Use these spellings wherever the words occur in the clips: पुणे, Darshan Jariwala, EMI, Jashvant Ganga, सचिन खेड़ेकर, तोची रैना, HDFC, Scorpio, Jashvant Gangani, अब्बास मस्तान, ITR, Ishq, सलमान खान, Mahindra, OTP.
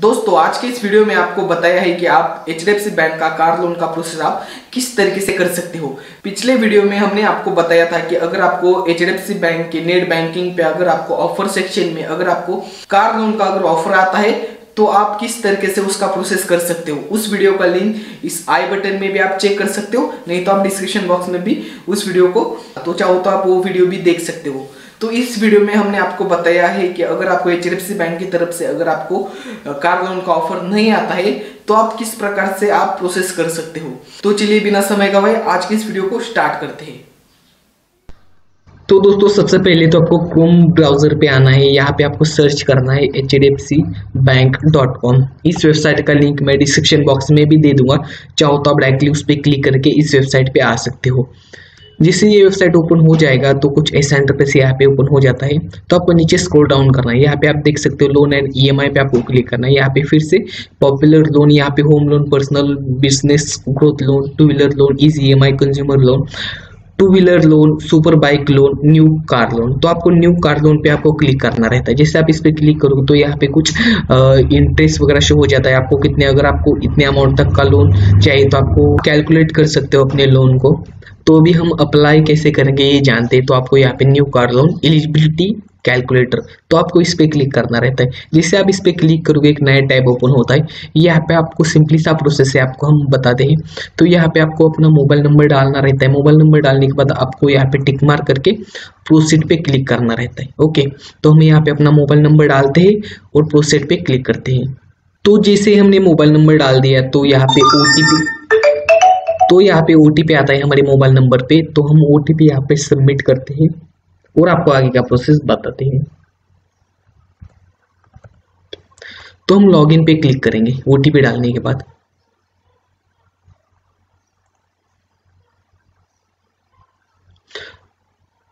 दोस्तों आज के इस वीडियो में आपको बताया है कि आप HDFC बैंक का कार लोन का प्रोसेस आप किस तरीके से कर सकते हो। पिछले वीडियो में हमने आपको बताया था कि अगर आपको HDFC बैंक के नेट बैंकिंग पे अगर आपको ऑफर सेक्शन में अगर आपको कार लोन का अगर ऑफर आता है तो आप किस तरीके से उसका प्रोसेस कर सकते हो। उस वीडियो का लिंक इस आई बटन में भी आप चेक कर सकते हो, नहीं तो आप डिस्क्रिप्शन बॉक्स में भी उस वीडियो को तो चाहो तो आप वो वीडियो भी देख सकते हो। तो इस वीडियो में हमने आपको बताया है कि अगर आपको HDFC बैंक की तरफ से अगर आपको कार लोन का ऑफर नहीं आता है तो आप किस प्रकार से आप प्रोसेस कर सकते हो। तो चलिए बिना समय गवाए आज की इस वीडियो को स्टार्ट करते हैं। तो दोस्तों सबसे पहले तो आपको क्रोम ब्राउजर पे आना है, यहाँ पे आपको सर्च करना है hdfcbank.com। इस वेबसाइट का लिंक मैं डिस्क्रिप्शन बॉक्स में भी दे दूंगा, चाहो तो आप डायरेक्टली उस पर क्लिक करके इस वेबसाइट पे आ सकते हो। जैसे ये वेबसाइट ओपन हो जाएगा तो कुछ ऐसा इंटरफेस यहाँ पे ओपन हो जाता है। तो आपको नीचे स्क्रॉल डाउन करना है, यहाँ पे आप देख सकते हो लोन एंड EMI पे आपको क्लिक करना है। यहाँ पे फिर से पॉपुलर लोन, यहाँ पे home loan, personal business, growth loan, two wheeler loan, easy EMI, consumer loan, two wheeler loan, super bike loan, new car loan. तो आपको न्यू कार लोन पे आपको क्लिक करना रहता है। जैसे आप इस पर क्लिक करोगे तो यहाँ पे कुछ इंटरेस्ट वगैरह शो हो जाता है आपको कितने, अगर आपको इतने अमाउंट तक का लोन चाहिए तो आपको कैलकुलेट कर सकते हो अपने लोन को। तो भी हम अप्लाई कैसे करेंगे ये जानते हैं। तो आपको यहाँ पे new car loan eligibility calculator, तो आपको इस पर क्लिक करना रहता है। जैसे आप इस पर क्लिक करोगे एक नया टैब ओपन होता है। यहाँ पे आपको सिंपली सा प्रोसेस है, आपको हम बताते हैं। तो यहाँ पे आपको अपना मोबाइल नंबर डालना रहता है। मोबाइल नंबर डालने के बाद आपको यहाँ पे टिक मार करके प्रोसीड पे क्लिक करना रहता है। ओके, तो हम यहाँ पे अपना मोबाइल नंबर डालते हैं और प्रोसीड पे क्लिक करते हैं। तो जैसे हमने मोबाइल नंबर डाल दिया तो यहाँ पे OTP आता है हमारे मोबाइल नंबर पे। तो हम OTP यहाँ पे सबमिट करते हैं और आपको आगे का प्रोसेस बताते हैं। तो हम लॉगिन पे क्लिक करेंगे OTP डालने के बाद।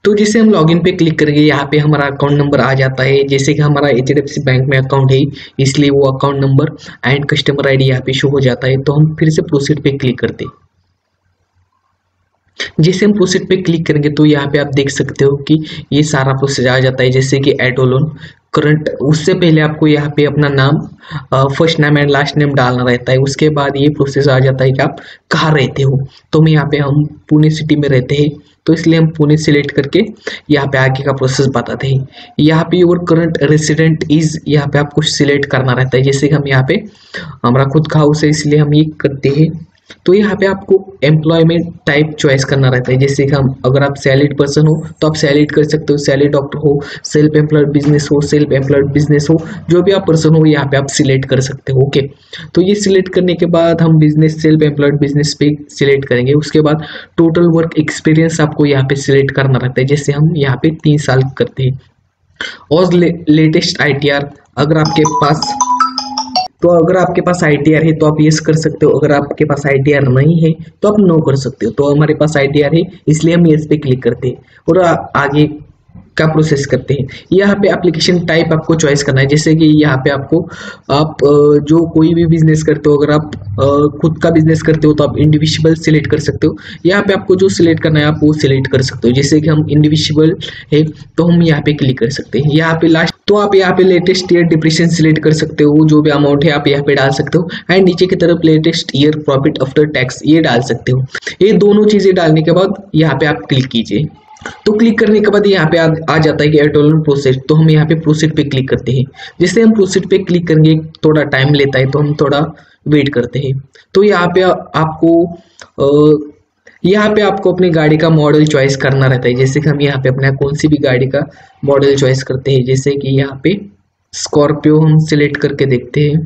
तो जैसे हम लॉगिन पे क्लिक करेंगे यहाँ पे हमारा अकाउंट नंबर आ जाता है। जैसे कि हमारा HDFC बैंक में अकाउंट है इसलिए वो account number and customer ID यहाँ पे शो हो जाता है। तो हम फिर से प्रोसीड पे क्लिक करते हैं। जैसे हम प्रोसीड पे क्लिक करेंगे तो यहाँ पे आप देख सकते हो कि ये सारा प्रोसेस आ जाता है। जैसे कि ऑटो लोन करंट, उससे पहले आपको यहाँ पे अपना नाम, first name and last name डालना रहता है। उसके बाद ये प्रोसेस आ जाता है कि आप कहाँ रहते हो। तो मैं यहाँ पे हम पुणे सिटी में रहते हैं तो इसलिए हम पुणे सिलेक्ट करके यहाँ पे आगे का प्रोसेस बताते हैं। यहाँ पे योर करंट रेसिडेंट इज, यहाँ पे आपको सिलेक्ट करना रहता है। जैसे कि हम यहाँ पे हमारा खुद का हाउस है इसलिए हम ये करते हैं। तो यहाँ पे आपको एम्प्लॉयमेंट टाइप चॉइस करना रहता है। जैसे कि हम अगर आप सैलरीड पर्सन हो तो आप सैलरीड कर सकते हो, सैलरीड डॉक्टर हो, सेल्फ एम्प्लॉयड बिजनेस हो, जो भी आप पर्सन हो यहाँ पे आप सिलेक्ट कर सकते हो। ओके, तो ये सिलेक्ट करने के बाद हम बिजनेस, सेल्फ एम्प्लॉयड बिजनेस पे सिलेक्ट करेंगे। उसके बाद टोटल वर्क एक्सपीरियंस आपको यहाँ पे सिलेक्ट करना रहता है। जैसे हम यहाँ पे 3 साल करते हैं। और लेटेस्ट ITR, अगर आपके पास ITR है तो आप यस कर सकते हो, अगर आपके पास ITR नहीं है तो आप नो कर सकते हो। तो हमारे पास ITR है इसलिए हम यस पे क्लिक करते हैं और आगे का प्रोसेस करते हैं। यहाँ पे एप्लीकेशन टाइप आपको चॉइस करना है। जैसे कि यहाँ पे आपको आप जो कोई भी बिजनेस करते हो, अगर आप खुद का बिजनेस करते हो तो आप इंडिविजुअल सिलेक्ट कर सकते हो। यहाँ पे आपको जो सिलेक्ट करना है आप वो सिलेक्ट कर सकते हो। जैसे कि हम इंडिविजुअल है तो हम यहाँ पे क्लिक कर सकते हैं। यहाँ पे लास्ट, तो आप यहाँ पे लेटेस्ट ईयर डिप्रेशन सिलेक्ट कर सकते हो, जो भी अमाउंट है आप यहाँ पे डाल सकते हो। एंड नीचे की तरफ latest year profit after tax ये डाल सकते हो। ये दोनों चीजें डालने के बाद यहाँ पे आप क्लिक कीजिए। तो क्लिक करने के बाद यहाँ पे आ जाता है कि ऑटो लोन प्रोसेस। तो हम यहाँ पे प्रोसीड पे क्लिक करते हैं। जैसे हम प्रोसीड पे क्लिक करेंगे थोड़ा टाइम लेता है तो हम थोड़ा वेट करते हैं। तो यहाँ पे आपको अपनी गाड़ी का मॉडल चॉइस करना रहता है। जैसे कि हम यहाँ पे अपना कौन सी भी गाड़ी का मॉडल चॉइस करते हैं। जैसे कि यहाँ पे स्कॉर्पियो हम सिलेक्ट करके देखते हैं।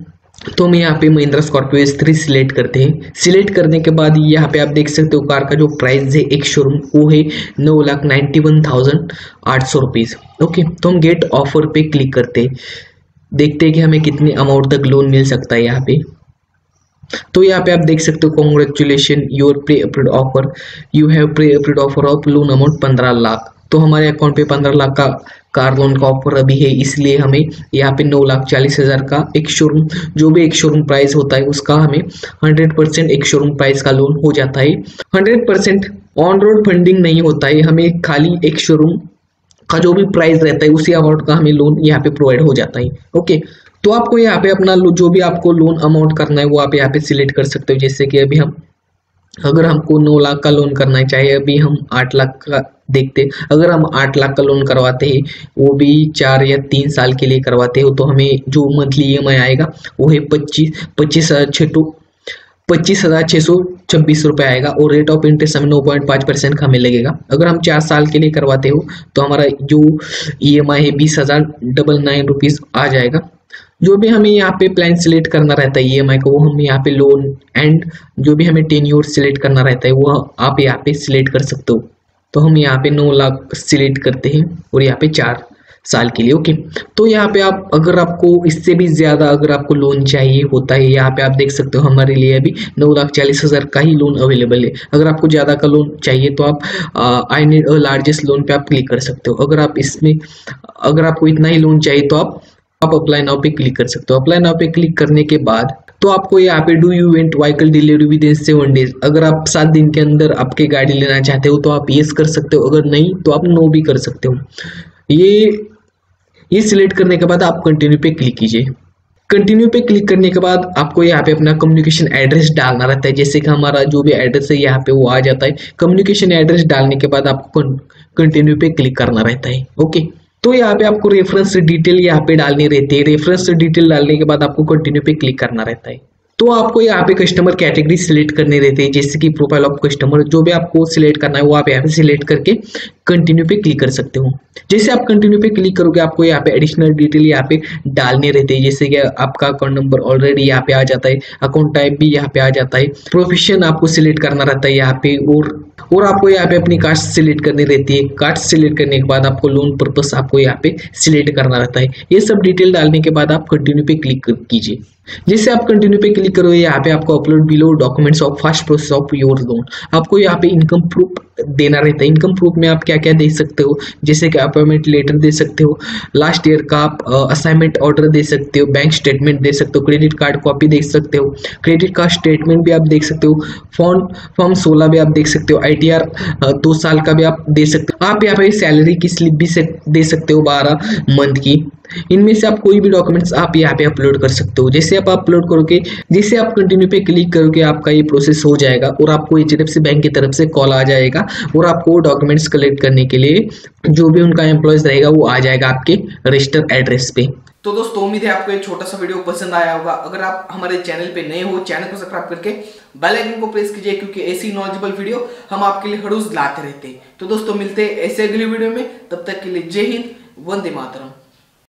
तो हम यहाँ पे महिंद्रा स्कॉर्पियो S3 सिलेक्ट करते हैं। सिलेक्ट करने के बाद यहाँ पे आप देख सकते हो कार का जो प्राइस है एक शोरूम वो है 9,91,800 रुपीज़। ओके, तो हम गेट ऑफर पे क्लिक करते हैं, देखते हैं कि हमें कितने अमाउंट तक लोन मिल सकता है यहाँ पे। तो यहाँ पे आप देख सकते हो congratulation your pre approved offer, you have pre approved offer of loan amount 15 lakh. तो हमारे अकाउंट पे 15 लाख का कार लोन का ऑफर अभी है इसलिए हमें यहाँ पे 9,40,000 का एक शोरूम, जो भी एक शोरूम प्राइस होता है उसका हमें 100% एक शोरूम प्राइस का लोन हो जाता है। 100% ऑन रोड फंडिंग नहीं होता है, हमें खाली एक शोरूम का जो भी प्राइस रहता है उसी अमाउंट का हमें लोन यहाँ पे प्रोवाइड हो जाता है। ओके, तो आपको यहाँ पे अपना जो भी आपको लोन अमाउंट करना है वो आप यहाँ पे सिलेक्ट कर सकते हो। जैसे कि अभी हम अगर हमको 9 लाख का लोन करना है, चाहे अभी हम 8 लाख का देखते, अगर हम 8 लाख का लोन करवाते हैं वो भी 4 या 3 साल के लिए करवाते हो तो हमें जो मंथली EMI आएगा वो है 25,626 रुपये आएगा और रेट ऑफ इंटरेस्ट हमें 9.5% का हमें लगेगा। अगर हम 4 साल के लिए करवाते हो तो हमारा जो EMI है 20,099 रुपीज़ आ जाएगा। जो भी हमें यहाँ पे प्लान सिलेक्ट करना रहता है EMI का, वो हम यहाँ पे लोन एंड जो भी हमें टेन्योर सिलेक्ट करना रहता है वो आप यहाँ पे सिलेक्ट कर सकते हो। तो हम यहाँ पे 9 लाख सिलेक्ट करते हैं और यहाँ पे 4 साल के लिए। ओके, तो यहाँ पे आप अगर आपको इससे भी ज़्यादा अगर आपको लोन चाहिए होता है, यहाँ पे आप देख सकते हो हमारे लिए अभी 9,40,000 का ही लोन अवेलेबल है। अगर आपको ज़्यादा का लोन चाहिए तो आप I need a largest loan पे आप क्लिक कर सकते हो। अगर आप इसमें अगर आपको इतना ही लोन चाहिए तो आप अप्लाई नाउ पे क्लिक कर सकते हो। अप्लाई नाउ पे क्लिक करने के बाद तो आपको यहाँ पे do you want vehicle delivery within 7 days, अगर आप 7 दिन के अंदर आपकी गाड़ी लेना चाहते हो तो आप येस कर सकते हो, अगर नहीं तो आप नो भी कर सकते हो। ये सिलेक्ट करने के बाद आप कंटिन्यू पे क्लिक कीजिए। कंटिन्यू पे क्लिक करने के बाद आपको यहाँ पे अपना कम्युनिकेशन एड्रेस डालना रहता है। जैसे कि हमारा जो भी एड्रेस है यहाँ पे वो आ जाता है। कम्युनिकेशन एड्रेस डालने के बाद आपको कंटिन्यू पे क्लिक करना रहता है। ओके, तो यहाँ पे आपको रेफरेंस डिटेल यहाँ पे डालनी रहती है। रेफरेंस डिटेल डालने के बाद आपको कंटिन्यू पे क्लिक करना रहता है। तो आपको यहाँ पे कस्टमर कैटेगरी सिलेक्ट करनी रहती है, जैसे कि प्रोफाइल ऑफ कस्टमर, जो भी आपको सिलेक्ट करना है वो आप यहाँ पे सिलेक्ट करके कंटिन्यू पे क्लिक कर सकते हो। जैसे आप कंटिन्यू पे क्लिक करोगे आपको यहाँ पे एडिशनल डिटेल यहाँ पे डालने रहते हैं, जैसे कि आपका अकाउंट नंबर ऑलरेडी यहाँ पे आ जाता है, अकाउंट टाइप भी यहाँ पे आ जाता है, प्रोफेशन आपको सिलेक्ट करना रहता है यहाँ पे, और आपको यहाँ पे अपनी कास्ट सिलेक्ट करनी रहती है। कास्ट सिलेक्ट करने के बाद आपको लोन पर्पस आपको यहाँ पे सिलेक्ट करना रहता है। ये सब डिटेल डालने के बाद आप कंटिन्यू पे क्लिक कीजिए। जैसे आप कंटिन्यू पे क्लिक करोगे यहाँ पे आपको upload below documents of first process of your loan, आपको यहाँ पे इनकम प्रूफ देना रहता है। इनकम प्रूफ में आप क्या क्या दे सकते हो, जैसे कि अपॉइंटमेंट लेटर दे सकते हो, लास्ट ईयर का आप असाइनमेंट ऑर्डर दे सकते हो, बैंक स्टेटमेंट दे सकते हो, क्रेडिट कार्ड कॉपी देख सकते हो, क्रेडिट कार्ड स्टेटमेंट भी आप देख सकते हो, फॉर्म 16 भी आप देख सकते हो, ITR 2 साल का भी आप दे सकते हो, आप यहाँ पे सैलरी की स्लिप भी दे सकते हो 12 मंथ की। इनमें से आप कोई भी डॉक्यूमेंट्स आप यहाँ पे अपलोड कर सकते हो। जैसे आप अपलोड करोगे, जैसे आप कंटिन्यू पे क्लिक करोगे आपका ये प्रोसेस हो जाएगा और आपको HDFC बैंक की तरफ से कॉल आ जाएगा और आपको डॉक्यूमेंट्स कलेक्ट करने के लिए जो भी उनका एम्प्लॉयज रहेगा वो आ जाएगा आपके रजिस्टर्ड एड्रेस पे। तो दोस्तों उम्मीद है आपको ये छोटा सा वीडियो पसंद आया होगा। अगर आप हमारे चैनल पे नए हो, चैनल को सब्सक्राइब करके बेल आइकन को प्रेस कीजिए, क्योंकि ऐसी नॉलेजेबल वीडियो हम आपके लिए हर रोज लाते रहते हैं। तो दोस्तों मिलते हैं ऐसे अगले वीडियो में, तब तक के लिए जय हिंद, वंदे मातरम।